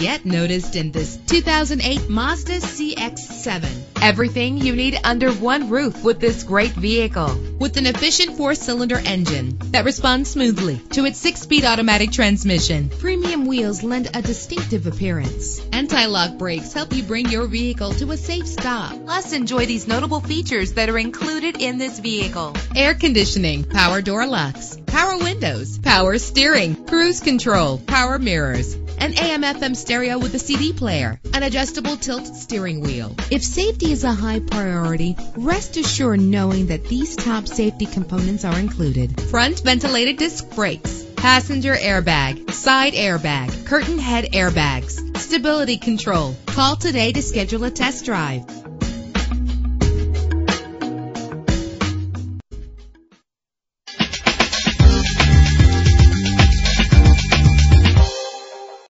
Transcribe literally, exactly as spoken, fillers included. get noticed in this two thousand eight Mazda C X seven. Everything you need under one roof with this great vehicle. With an efficient four-cylinder engine that responds smoothly to its six-speed automatic transmission, premium wheels lend a distinctive appearance. Anti-lock brakes help you bring your vehicle to a safe stop. Plus, enjoy these notable features that are included in this vehicle: air conditioning, power door locks, power windows, power steering, cruise control, power mirrors, an A M F M stereo with a C D player, an adjustable tilt steering wheel. If safety is a high priority, rest assured knowing that these top safety components are included: front ventilated disc brakes, passenger airbag, side airbag, curtain head airbags, stability control. Call today to schedule a test drive.